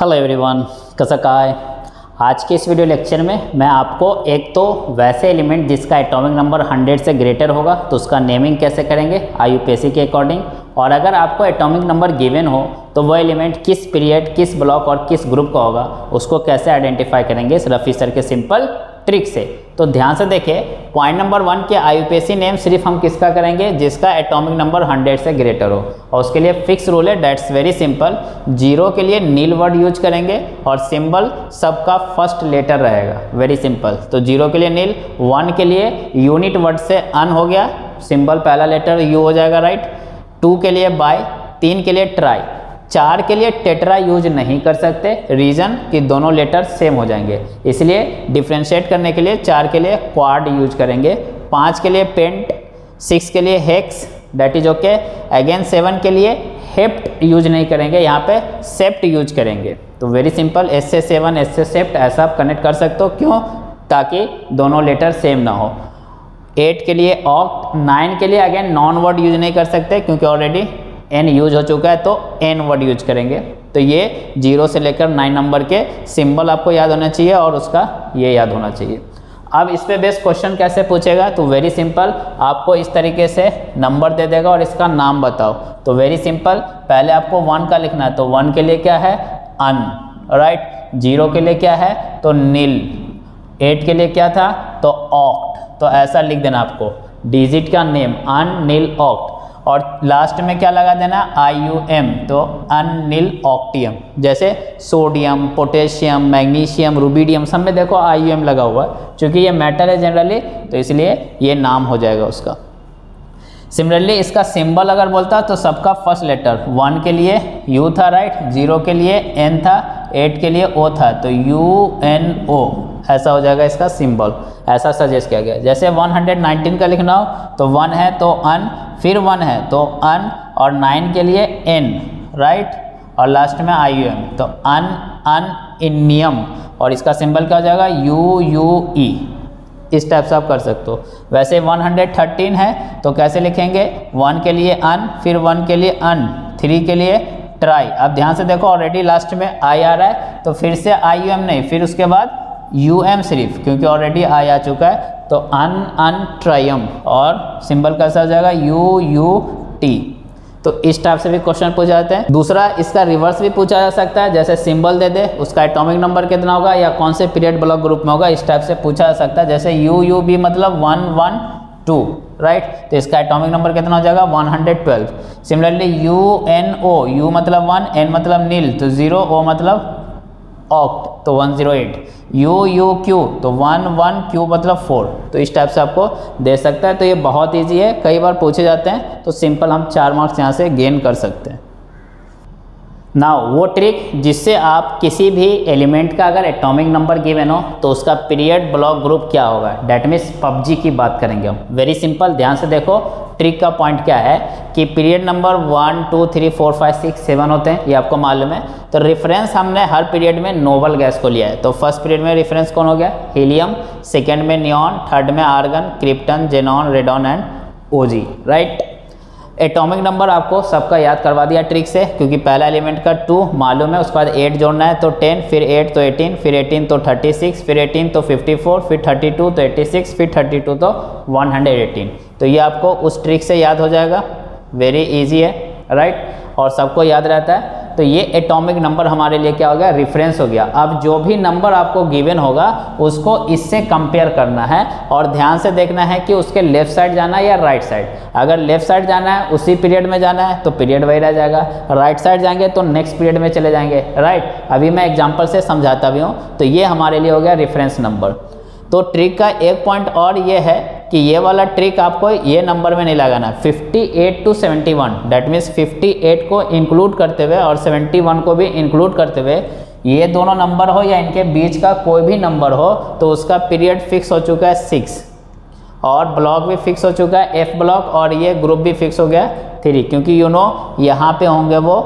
Hello everyone, कसा काय। आज के इस वीडियो लेक्चर में मैं आपको एक तो वैसे एलिमेंट जिसका एटॉमिक नंबर 100 से ग्रेटर होगा तो उसका नेमिंग कैसे करेंगे आईयूपीएसी के अकॉर्डिंग, और अगर आपको एटॉमिक नंबर गिवन हो तो वह एलिमेंट किस पीरियड, किस ब्लॉक और किस ग्रुप का होगा उसको कैसे आइडेंटिफाई करेंगे इस रफ़ी सर के सिंपल ट्रिक से। तो ध्यान से देखें, पॉइंट नंबर 1 के आईयूपीएसी नेम सिर्फ हम किसका करेंगे, जिसका एटॉमिक नंबर 100 से ग्रेटर हो। और उसके लिए फिक्स रूल है, डेट्स वेरी सिंपल। 0 के लिए नील वर्ड यूज करेंगे और सिंबल सबका फर्स्ट लेटर रहेगा, वेरी सिंपल। तो 0 के लिए नील, 1 के लिए यूनिट वर्ड से अन हो गया, सिंबल पहला लेटर यू हो जाएगा, राइट। 2 के लिए बाय, 3 के लिए ट्राई, 4 के लिए टेट्रा यूज नहीं कर सकते, रीज़न कि दोनों लेटर सेम हो जाएंगे, इसलिए डिफ्रेंशिएट करने के लिए 4 के लिए क्वाड यूज करेंगे, 5 के लिए पेंट, 6 के लिए hex, that is okay. Again 7 के लिए हेप्ट यूज नहीं करेंगे, यहाँ पे सेप्ट यूज करेंगे। तो वेरी सिंपल, एस से 7, एस से सेप्ट, ऐसा आप कनेक्ट कर सकते हो, क्यों, ताकि दोनों लेटर सेम ना हो। 8 के लिए ऑक्ट, 9 के लिए अगेन नॉन वर्ड यूज नहीं कर सकते क्योंकि ऑलरेडी एन यूज हो चुका है, तो एन वर्ड यूज करेंगे। तो ये 0 से लेकर 9 नंबर के सिंबल आपको याद होना चाहिए और उसका ये याद होना चाहिए। अब इस पे बेस्ड क्वेश्चन कैसे पूछेगा, तो वेरी सिंपल, आपको इस तरीके से नंबर दे देगा और इसका नाम बताओ। तो वेरी सिंपल, पहले आपको 1 का लिखना है, तो 1 के लिए क्या है, अन, राइट। 0 के लिए क्या है, तो नील। 8 के लिए क्या था, तो ऑक्ट, तो ऐसा लिख देना आपको, डिजिट का नेम अन नील ऑक्ट, और लास्ट में क्या लगा देना, IUM, तो अनिल ऑक्टियम। जैसे सोडियम, पोटेशियम, मैग्नीशियम, रूबीडियम, सब में देखो IUM लगा हुआ है, चूँकि ये मेटल है जनरली, तो इसलिए ये नाम हो जाएगा उसका। सिमिलरली इसका सिंबल अगर बोलता तो सबका फर्स्ट लेटर, 1 के लिए U था, राइट, 0 के लिए N था, 8 के लिए O था, तो UNO ऐसा हो जाएगा इसका सिंबल, ऐसा सजेस्ट किया गया। जैसे 119 का लिखना हो तो 1 है तो अन, फिर 1 है तो अन, और 9 के लिए N, राइट, और लास्ट में IUM, तो अन अनियम, और इसका सिंबल क्या हो जाएगा, UUE। इस टाइप से आप कर सकते हो। वैसे 113 है तो कैसे लिखेंगे, 1 के लिए अन, फिर 1 के लिए अन, 3 के लिए ट्राई। अब ध्यान से देखो, ऑलरेडी लास्ट में आई आ रहा है, तो फिर से IUM नहीं, फिर उसके बाद UM सिर्फ, क्योंकि ऑलरेडी आई आ चुका है, तो अन ट्रायम, और सिंबल कैसा हो जाएगा, UUT। तो इस टाइप से भी क्वेश्चन पूछा जाता है। दूसरा, इसका रिवर्स भी पूछा जा सकता है, जैसे सिंबल दे दे, उसका एटॉमिक नंबर कितना होगा या कौन से पीरियड ब्लॉक ग्रुप में होगा, इस टाइप से पूछा जा सकता है। जैसे UUB मतलब 112, राइट, तो इसका एटॉमिक नंबर कितना हो जाएगा, 112। सिमिलरली UNO, U मतलब 1, N मतलब नील, तो 0, O मतलब ऑक्ट, तो 108। UUQ तो 11, Q मतलब 4, तो इस टाइप से आपको दे सकता है। तो ये बहुत इजी है, कई बार पूछे जाते हैं, तो सिंपल हम 4 मार्क्स यहाँ से गेन कर सकते हैं। नाउ वो ट्रिक जिससे आप किसी भी एलिमेंट का अगर एटॉमिक नंबर गिवन हो तो उसका पीरियड, ब्लॉक, ग्रुप क्या होगा, डैट मीन्स पबजी की बात करेंगे हम। वेरी सिंपल, ध्यान से देखो ट्रिक का पॉइंट क्या है कि पीरियड नंबर 1, 2, 3, 4, 5, 6, 7 होते हैं, ये आपको मालूम है। तो रेफरेंस हमने हर पीरियड में नोबल गैस को लिया है, तो फर्स्ट पीरियड में रेफरेंस कौन हो गया, हीलियम, सेकेंड में नियॉन, थर्ड में argon, krypton, xenon, radon and OG, right. Atomic number आपको सबका याद करवा दिया ट्रिक से, क्योंकि पहला एलिमेंट का 2 मालूम है, उसके बाद 8 जोड़ना है तो 10, फिर 8 तो 18, फिर 18 तो 36, फिर 18 तो 54, फिर 32 तो 86, फिर 32 तो 118। तो ये आपको उस ट्रिक से याद हो जाएगा, वेरी इजी है, राइट, और सबको याद रहता है। तो ये एटॉमिक नंबर हमारे लिए क्या हो गया, रेफरेंस हो गया। अब जो भी नंबर आपको गिवन होगा उसको इससे कंपेयर करना है, और ध्यान से देखना है कि उसके लेफ्ट साइड जाना है या राइट साइड। अगर लेफ्ट साइड जाना है, उसी पीरियड में जाना है, तो पीरियड वही रह जाएगा, राइट साइड जाएंगे तो नेक्स्ट पीरियड में चले जाएंगे, राइट। अभी मैं एग्जाम्पल से समझाता भी हूँ। तो ये हमारे लिए हो गया रेफरेंस नंबर। तो ट्रिक का एक पॉइंट और ये है कि ये वाला ट्रिक आपको ये नंबर में नहीं लगाना, 58 टू 71, डैट मीन्स 58 को इंक्लूड करते हुए और 71 को भी इंक्लूड करते हुए, ये दोनों नंबर हो या इनके बीच का कोई भी नंबर हो, तो उसका पीरियड फिक्स हो चुका है 6, और ब्लॉक भी फिक्स हो चुका है F ब्लॉक, और ये ग्रुप भी फिक्स हो गया 3, क्योंकि यू नो यहाँ पे होंगे वो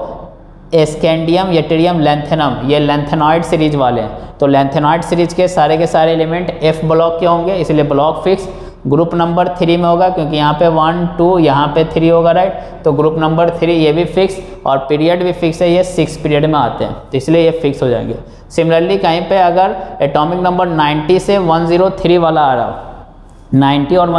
एस्केंडियम, यट्रियम, लैंथेनम, ये लैंथेनॉइड सीरीज वाले हैं, तो लैंथेनॉइड सीरीज के सारे एलिमेंट F ब्लॉक के होंगे, इसलिए ब्लॉक फिक्स। ग्रुप नंबर 3 में होगा क्योंकि यहाँ पे 1, 2 यहाँ पे 3 होगा राइट। तो ग्रुप नंबर 3 ये भी फिक्स और पीरियड भी फिक्स है, ये 6 पीरियड में आते हैं तो इसलिए ये फिक्स हो जाएंगे। सिमिलरली कहीं पे अगर एटॉमिक नंबर 90 से 103 वाला आ रहा हो, 90 और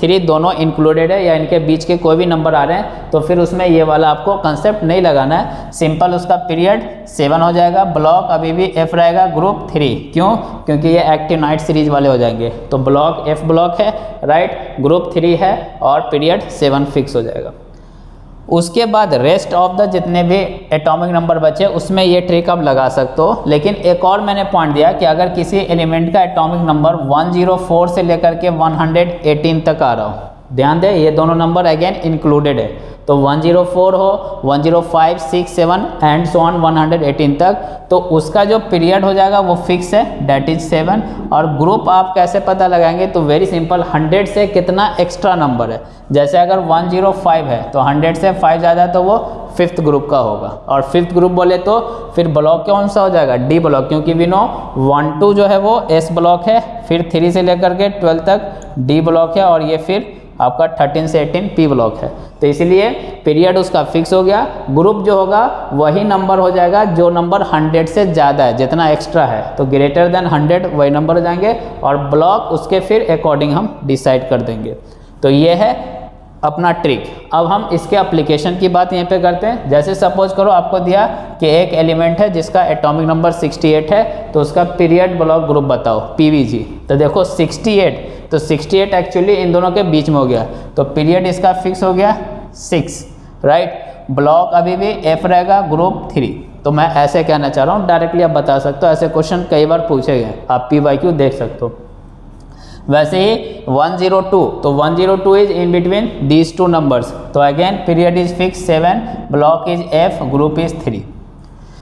103 दोनों इंक्लूडेड है या इनके बीच के कोई भी नंबर आ रहे हैं तो फिर उसमें ये वाला आपको कंसेप्ट नहीं लगाना है, सिंपल उसका पीरियड 7 हो जाएगा, ब्लॉक अभी भी F रहेगा, ग्रुप 3 क्यों, क्योंकि ये एक्टिव नाइट सीरीज वाले हो जाएंगे तो ब्लॉक F ब्लॉक है राइट, ग्रुप 3 है और पीरियड 7 फिक्स हो जाएगा। उसके बाद रेस्ट ऑफ द जितने भी एटॉमिक नंबर बचे उसमें ये ट्रिक आप लगा सकते हो, लेकिन एक और मैंने पॉइंट दिया कि अगर किसी एलिमेंट का एटॉमिक नंबर 104 से लेकर के 118 तक आ रहा हो, ध्यान दें ये दोनों नंबर अगेन इंक्लूडेड है तो 104 हो, 105, 6, 7 एंड सो ऑन 118 तक, तो उसका जो पीरियड हो जाएगा वो फिक्स है डैट इज 7। और ग्रुप आप कैसे पता लगाएंगे तो वेरी सिंपल, 100 से कितना एक्स्ट्रा नंबर है, जैसे अगर 105 है तो 100 से 5 ज़्यादा है तो वो फिफ्थ ग्रुप का होगा, और फिफ्थ ग्रुप बोले तो फिर ब्लॉक कौन सा हो जाएगा, डी ब्लॉक, क्योंकि वी नो 1, 2 जो है वो एस ब्लॉक है, फिर 3 से लेकर के 12 तक डी ब्लॉक है और ये फिर आपका 13 से 18 पी ब्लॉक है। तो इसलिए पीरियड उसका फिक्स हो गया, ग्रुप जो होगा वही नंबर हो जाएगा जो नंबर 100 से ज़्यादा है, जितना एक्स्ट्रा है तो ग्रेटर देन 100 वही नंबर हो जाएंगे, और ब्लॉक उसके फिर अकॉर्डिंग हम डिसाइड कर देंगे। तो ये है अपना ट्रिक। अब हम इसके एप्लीकेशन की बात यहाँ पे करते हैं। जैसे सपोज करो आपको दिया कि एक एलिमेंट है जिसका एटॉमिक नंबर 68 है तो उसका पीरियड ब्लॉक ग्रुप बताओ, पीवीजी। तो देखो 68 तो 68 एक्चुअली इन दोनों के बीच में हो गया तो पीरियड इसका फिक्स हो गया 6 राइट, ब्लॉक अभी भी एफ रहेगा, ग्रुप 3। तो मैं ऐसे कहना चाह रहा हूँ, डायरेक्टली आप बता सकते हो, ऐसे क्वेश्चन कई बार पूछे गए, आप PYQ देख सकते हो। वैसे ही 102 तो 102 is in between these two numbers तो again period is fix 7, block is F, group is 3।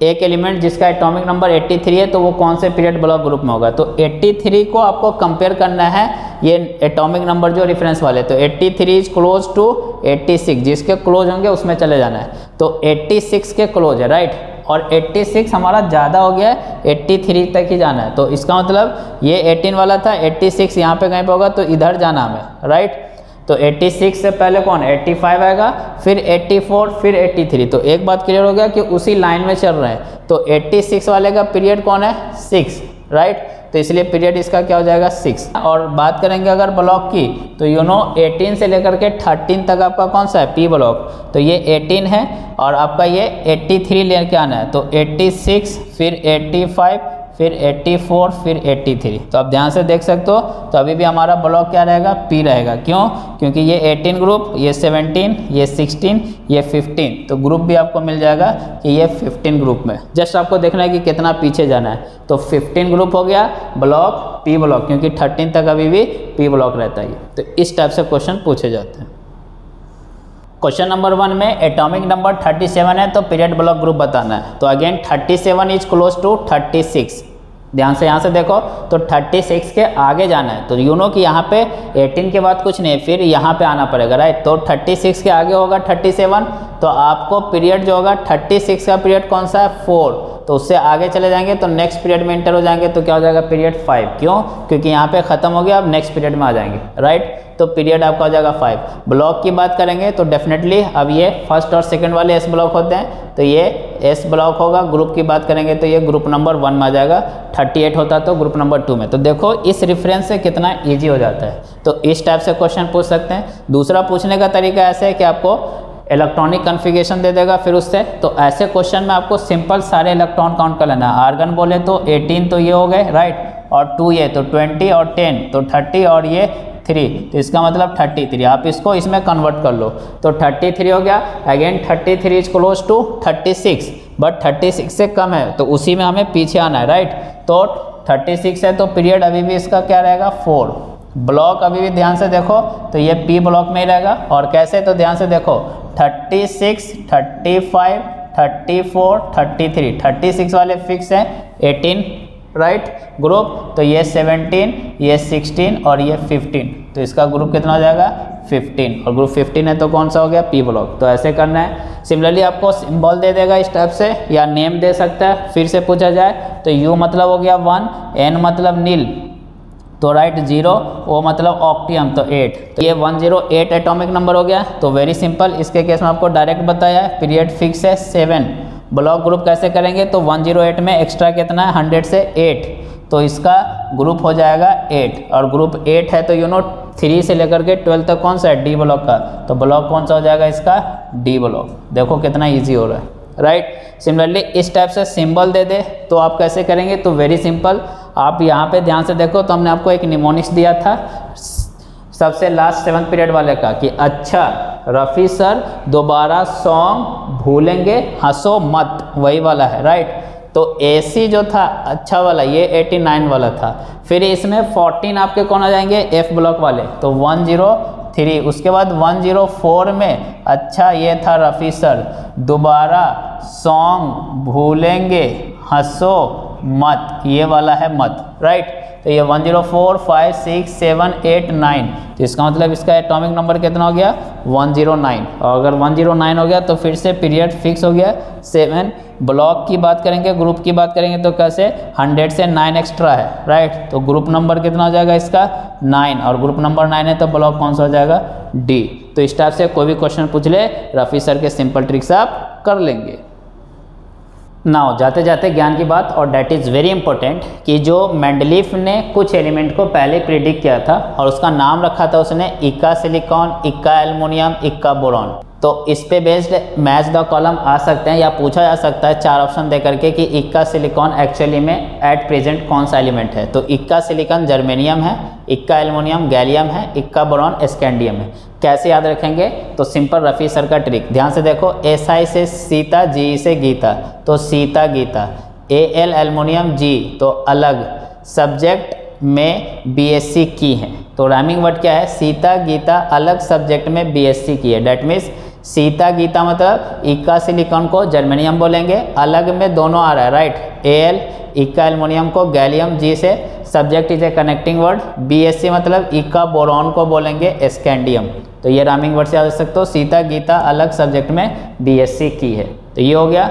एक एलिमेंट जिसका एटॉमिक नंबर 83 है तो वो कौन से पीरियड ब्लॉक ग्रुप में होगा, तो 83 को आपको कंपेयर करना है ये एटॉमिक नंबर जो रेफरेंस वाले, तो 83 इज क्लोज टू 86, जिसके क्लोज होंगे उसमें चले जाना है तो 86 के क्लोज है राइट, और 86 हमारा ज़्यादा हो गया है 83 तक ही जाना है तो इसका मतलब ये 18 वाला था, 86 यहाँ पे कहीं पे होगा तो इधर जाना हमें राइट। तो 86 से पहले कौन, 85 आएगा, फिर 84, फिर 83। तो एक बात क्लियर हो गया कि उसी लाइन में चल रहे हैं तो 86 वाले का पीरियड कौन है 6 राइट, तो इसलिए पीरियड इसका क्या हो जाएगा 6। और बात करेंगे अगर ब्लॉक की तो यू नो 18 से लेकर के 13 तक आपका कौन सा है, पी ब्लॉक, तो ये 18 है और आपका ये 83 लेके आना है तो 86 फिर 85 फिर 84 फिर 83। तो आप ध्यान से देख सकते हो तो अभी भी हमारा ब्लॉक क्या रहेगा, पी रहेगा, क्यों, क्योंकि ये 18 ग्रुप, ये 17, ये 16, ये 15, तो ग्रुप भी आपको मिल जाएगा कि ये 15 ग्रुप में। जस्ट आपको देखना है कि कितना पीछे जाना है तो 15 ग्रुप हो गया, ब्लॉक पी ब्लॉक, क्योंकि 13 तक अभी भी पी ब्लॉक रहता है। तो इस टाइप से क्वेश्चन पूछे जाते हैं। क्वेश्चन नंबर 1 में एटॉमिक नंबर 37 है तो पीरियड ब्लॉक ग्रुप बताना है तो अगेन 37 इज क्लोज टू 36, ध्यान से यहाँ से देखो तो 36 के आगे जाना है तो यू नो कि यहाँ पे 18 के बाद कुछ नहीं, फिर यहाँ पे आना पड़ेगा राइट, तो 36 के आगे होगा 37 तो आपको पीरियड जो होगा 36 का पीरियड कौन सा है 4, तो उससे आगे चले जाएंगे तो नेक्स्ट पीरियड में इंटर हो जाएंगे तो क्या हो जाएगा पीरियड 5, क्यों, क्योंकि यहाँ पे ख़त्म हो गया, अब नेक्स्ट पीरियड में आ जाएंगे राइट, तो पीरियड आपका हो जाएगा 5। ब्लॉक की बात करेंगे तो डेफिनेटली अब ये फर्स्ट और सेकंड वाले एस ब्लॉक होते हैं तो ये एस ब्लॉक होगा। ग्रुप की बात करेंगे तो ये ग्रुप नंबर 1 में आ जाएगा, 38 होता तो ग्रुप नंबर 2 में। तो देखो इस रेफरेंस से कितना इजी हो जाता है, तो इस टाइप से क्वेश्चन पूछ सकते हैं। दूसरा पूछने का तरीका ऐसा है कि आपको इलेक्ट्रॉनिक कन्फिगरेशन दे देगा फिर उससे, तो ऐसे क्वेश्चन में आपको सिंपल सारे इलेक्ट्रॉन काउंट कर लेना, आर्गन बोले तो 18 तो ये हो गए राइट, और 2 ये तो 20 और 10 तो 30 और ये 3 तो इसका मतलब 33, आप इसको इसमें कन्वर्ट कर लो तो 33 हो गया। Again 33 is close to 36 but 36 से कम है तो उसी में हमें पीछे आना है राइट, तो 36 है तो पीरियड अभी भी इसका क्या रहेगा 4, ब्लॉक अभी भी ध्यान से देखो तो ये पी ब्लॉक में ही रहेगा। और कैसे, तो ध्यान से देखो 36, 35, 34, 33, 36 वाले फिक्स हैं 18 राइट ग्रुप, तो ये 17, ये 16 और ये 15, तो इसका ग्रुप कितना हो जाएगा 15 और ग्रुप 15 है तो कौन सा हो गया पी ब्लॉक। तो ऐसे करना है। सिमिलरली आपको सिंबल दे देगा इस टाइप से या नेम दे सकता है, फिर से पूछा जाए तो U मतलब हो गया 1, N मतलब नील, क्लोराइड 0, वो मतलब ऑक्टियम तो 8, तो ये 108 एटॉमिक नंबर हो गया। तो वेरी सिंपल, इसके केस में आपको डायरेक्ट बताया है, पीरियड फिक्स है 7, ब्लॉक ग्रुप कैसे करेंगे तो 108 में एक्स्ट्रा कितना है 100 से 8, तो इसका ग्रुप हो जाएगा 8, और ग्रुप 8 है तो यू नो 3 से लेकर के 12 तक कौन सा है डी ब्लॉक का, तो ब्लॉक कौन सा हो जाएगा इसका डी ब्लॉक। देखो कितना ईजी हो रहा है, राइट। सिमिलरली इस टाइप से सिंबल दे दे तो आप कैसे करेंगे, तो वेरी सिंपल, आप यहाँ पे ध्यान से देखो, तो हमने आपको एक निमोनिक्स दिया था सबसे लास्ट 7th पीरियड वाले का कि अच्छा रफ़ी सर दोबारा सॉन्ग भूलेंगे हंसो मत, वही वाला है, राइट। तो एसी जो था अच्छा वाला, ये 89 वाला था, फिर इसमें 14 आपके कौन आ जाएंगे एफ ब्लॉक वाले, तो 103, उसके बाद 104 में अच्छा ये था रफ़ी सर दोबारा सॉन्ग भूलेंगे हंसो मत, ये वाला है मत, राइट। तो ये 104, 5, 6, 7, 8, 9, तो इसका मतलब इसका एटॉमिक नंबर कितना हो गया 109, और अगर 109 हो गया तो फिर से पीरियड फिक्स हो गया 7। ब्लॉक की बात करेंगे, ग्रुप की बात करेंगे तो कैसे 100 से 9 एक्स्ट्रा है, राइट। तो ग्रुप नंबर कितना हो जाएगा इसका 9, और ग्रुप नंबर 9 है तो ब्लॉक कौन सा हो जाएगा डी। तो इस टाइप से कोई भी क्वेश्चन पूछ ले, रफ़ी सर के सिंपल ट्रिक्स आप कर लेंगे। नाउ जाते जाते ज्ञान की बात, और डैट इज़ वेरी इंपॉर्टेंट कि जो मेंडलीफ ने कुछ एलिमेंट को पहले प्रिडिक्ट किया था और उसका नाम रखा था उसने इक्का सिलिकॉन, इक्का एल्युमिनियम, इक्का बोरॉन, तो इस पे बेस्ड मैच द कॉलम आ सकते हैं या पूछा जा सकता है 4 ऑप्शन दे करके कि इक्का सिलिकॉन एक्चुअली में एट प्रेजेंट कौन सा एलिमेंट है। तो इक्का सिलिकॉन जर्मेनियम है, इक्का एल्युमिनियम गैलियम है, इक्का बोरॉन स्कैंडियम है। कैसे याद रखेंगे, तो सिंपल रफ़ी सर का ट्रिक ध्यान से देखो, एस आई से सीता, जी से गीता, तो Sita Gita, A L aluminium G तो अलग, सब्जेक्ट में बीएससी की है, तो राइमिंग वर्ड क्या है सीता गीता अलग सब्जेक्ट में बीएससी की है, डैट मीन्स सीता गीता मतलब इक्का सिलिकॉन को जर्मेनियम बोलेंगे, अलग में दोनों आ रहा है, राइट। ए एल इक्का एल्युमिनियम को गैलियम, जी से subject is a connecting word, BSC मतलब इक्का बोरॉन को बोलेंगे स्कैंडियम, तो ये रामिंग वर्ड से याद रख सकते हो, सीता गीता अलग सब्जेक्ट में बीएससी की है। तो ये हो गया।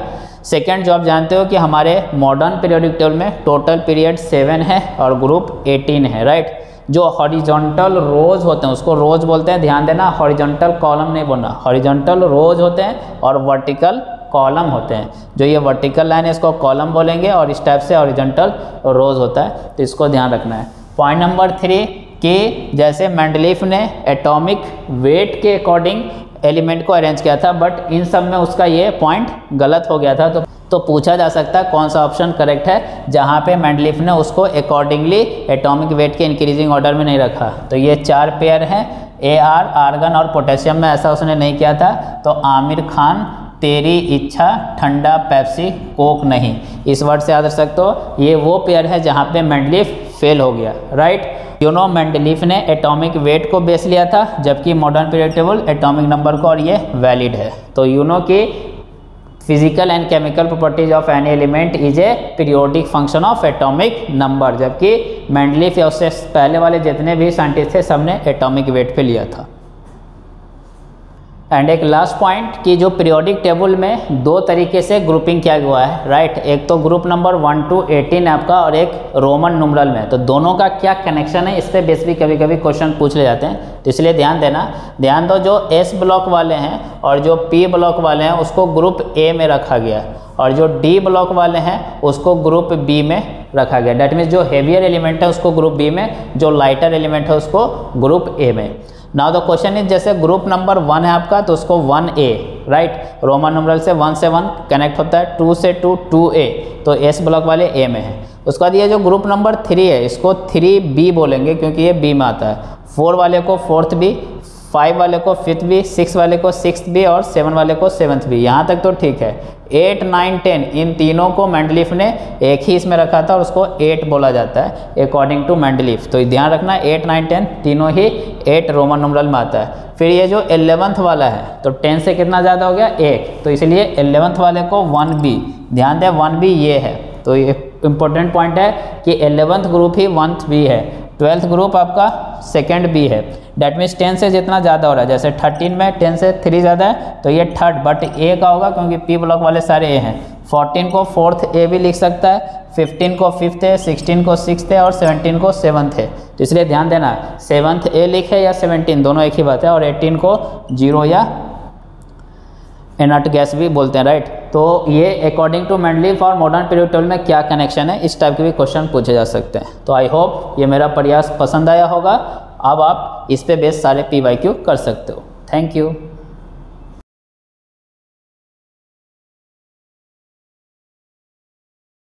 सेकंड जो आप जानते हो कि हमारे मॉडर्न पीरियोडिक टेबल में टोटल पीरियड 7 है और ग्रुप 18 है, राइट। जो हॉरिजॉन्टल रोज होते हैं उसको रोज बोलते हैं, ध्यान देना हॉरिजॉन्टल कॉलम नहीं बोलना, हॉरिजॉन्टल रोज होते हैं और वर्टिकल कॉलम होते हैं, जो ये वर्टिकल लाइन है इसको कॉलम बोलेंगे और इस टाइप से हॉरिजॉन्टल रोज होता है, तो इसको ध्यान रखना है। पॉइंट नंबर 3 कि जैसे मेंडलीफ ने एटॉमिक वेट के अकॉर्डिंग एलिमेंट को अरेंज किया था बट इन सब में उसका ये पॉइंट गलत हो गया था, तो पूछा जा सकता है कौन सा ऑप्शन करेक्ट है जहाँ पे मेंडलीफ ने उसको अकॉर्डिंगली एटॉमिक वेट के इंक्रीजिंग ऑर्डर में नहीं रखा। तो ये 4 पेयर हैं, ए आर आर्गन और पोटेशियम में ऐसा उसने नहीं किया था, तो आमिर खान तेरी इच्छा ठंडा पेप्सी कोक नहीं, इस वर्ड से याद रख सकते हो, ये वो पेयर है जहाँ पे मेंडलीफ फेल हो गया, राइट। यूनो मेंडलीफ ने एटॉमिक वेट को बेस लिया था जबकि modern period table atomic number को, और ये वैलिड है। तो यूनो की physical and chemical properties of any element is a periodic function of atomic number, जबकि मेंडलीफ या उससे पहले वाले जितने भी साइंटिस्ट थे सबने एटॉमिक वेट पे लिया था। एंड एक लास्ट पॉइंट कि जो पीरियोडिक टेबल में 2 तरीके से ग्रुपिंग किया हुआ है, राइट। एक तो ग्रुप नंबर 1 to 18 आपका, और एक रोमन न्यूमरल में, तो दोनों का क्या कनेक्शन है इस पर बेस भी कभी कभी क्वेश्चन पूछ ले जाते हैं, तो इसलिए ध्यान देना। ध्यान दो, जो एस ब्लॉक वाले हैं और जो पी ब्लॉक वाले हैं उसको ग्रुप ए में रखा गया है, और जो डी ब्लॉक वाले हैं उसको ग्रुप बी में रखा गया, डैट मीन्स जो हेवियर एलिमेंट है उसको ग्रुप बी में, जो लाइटर एलिमेंट है उसको ग्रुप ए में। नाउ द क्वेश्चन इज, जैसे ग्रुप नंबर 1 है आपका तो उसको 1A, राइट, रोमन नंबर से 1 से 1 कनेक्ट होता है, 2 से 2 2A, तो एस ब्लॉक वाले A में है। उसके बाद ये जो ग्रुप नंबर 3 है इसको 3B बोलेंगे क्योंकि ये B में आता है, 4 वाले को 4th B, 5 वाले को 5th B, 6 वाले को 6th B और 7 वाले को 7th B, यहाँ तक तो ठीक है। 8, 9, 10 इन तीनों को मेंडलीफ ने एक ही इसमें रखा था और उसको 8 बोला जाता है अकॉर्डिंग टू मेंडलीफ, तो ध्यान रखना 8, 9, 10 तीनों ही 8 रोमन नंबरल में आता है। फिर ये जो 11th वाला है तो 10 से कितना ज़्यादा हो गया 1, तो इसलिए 11th वाले को 1B, ध्यान दें 1B ये है, तो ये इम्पोर्टेंट पॉइंट है कि 11th ग्रुप ही 1B है, 12th ग्रुप आपका 2nd B है, डैट मीन्स 10 से जितना ज़्यादा हो रहा है, जैसे 13 में 10 से 3 ज़्यादा है तो ये 3rd, बट A का होगा क्योंकि P ब्लॉक वाले सारे A हैं, 14 को फोर्थ ए भी लिख सकता है, 15 को फिफ्थ है, 16 को सिक्स्थ है और 17 को सेवन्थ है। तो इसलिए ध्यान देना सेवन्थ ए लिखे या 17 दोनों एक ही बात है। और 18 को जीरो या इनर्ट गैस भी बोलते हैं, राइट। तो ये अकॉर्डिंग टू मेंडलीफ और मॉडर्न पीरियड टेबल में क्या कनेक्शन है, इस टाइप के भी क्वेश्चन पूछे जा सकते हैं। तो आई होप ये मेरा प्रयास पसंद आया होगा। अब आप इस पे बेस्ड सारे पीवाईक्यू कर सकते हो। Thank you.